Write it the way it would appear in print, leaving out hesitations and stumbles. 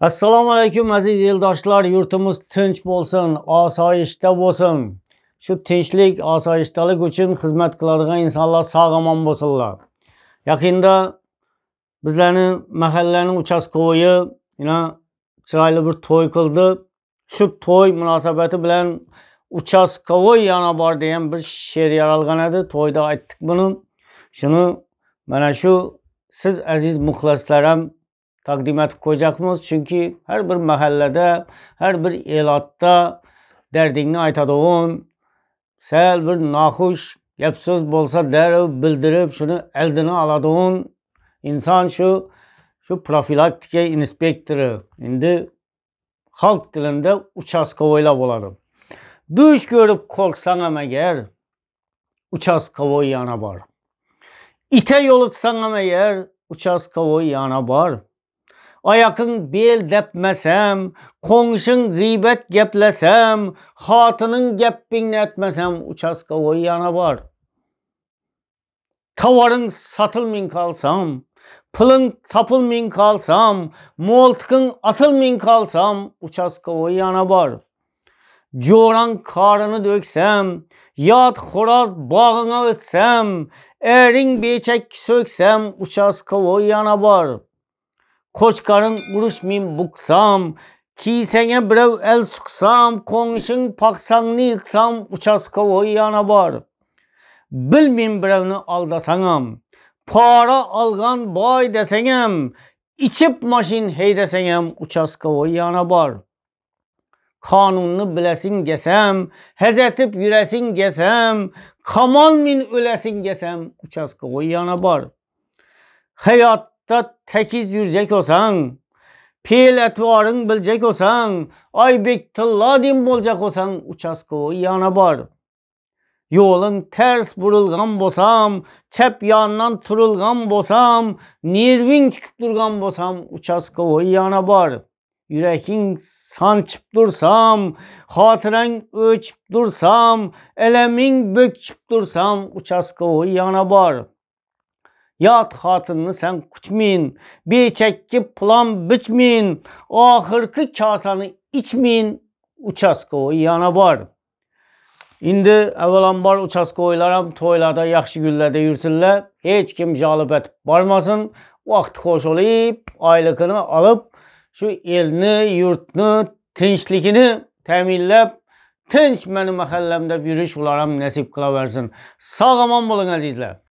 Assalamu alaikum aziz yurttaşlar, yurtumuz tinch bo'lsin, osoyishta bo'lsin. Şu tinchlik, osoyishtalik uchun xizmat qiladigan insonlar sog' omon bo'lsinlar. Yaqinda bizlarning mahallaning uchastkoyi yana chiroyli bir to'y qildi. Şu to'y munosabati bilan uchastkoyi yana bor degan bir she'r yaralgan edi. To'yda aytdik buni. Shuni mana şu siz aziz muxlislarim takdim etip koyacakmız. Çünkü her bir mahallede, her bir elatta derdini aytadığın, sel bir naxuş, yapsız bolsa derib bildirip şunu eldini aladığın insan şu profilaktike inspektörü. Şimdi halk dilinde uchastkovoylar oladı. Düş görüp korksan eğer uchastkovoy yana var. İte yoluqsan eğer uchastkovoy yana var. Ayakın bel depmesem, konuşun gıybet geplesem, hatının gepbini etmesem, uchastkovoy yana var. Tavarın satılmin kalsam, pılın tapılmin kalsam, moltkın atılmin kalsam, uchastkovoy yana var. Coran karını döksem, yat horaz bağına ötsem, erin beçek söksem, uchastkovoy yana var. Koçkarın uruşmin buksam, kisene brev el suksam, konuşun paksanını yıksam, uchastkovoy yana var. Bilmin brevni aldasanam, para algan bay desenem, içip maşin hey desenem, uchastkovoy yana var. Kanununu bilesin gesem, hezetip yüresin gesem, kamal min ölesin gesem, uchastkovoy yana var. Hayat tekiz yürcek olsan, pil etvarın bilecek olsan, aybek tılladim bolacak olsan, uchastkovoy yana var. Yolun ters burulgan bosam, çep yandan turulgan bosam, nervin çıkıp durgan bosam, uchastkovoy yana var. Yürekin sançıp dursam, hatıran öçüp dursam, elemin bökçüp dursam, uchastkovoy yana var. Yat hatını sen kuçmin, bir çekki plan biçmin, ahırkı kasanı içmin, uchastkovoy yana var. Şimdi evvelan bar uchastkovoylaram toylarda, yakşı güllerde yürüsünler. Hiç kim jalip etip barmasın. Vakti hoş olayıp, aylıkını alıp, şu elini, yurtunu, tinçlikini teminlep, tinç benim mahallemde yürüyüş olaram nesip kılaversin. Sağ aman bulun azizler.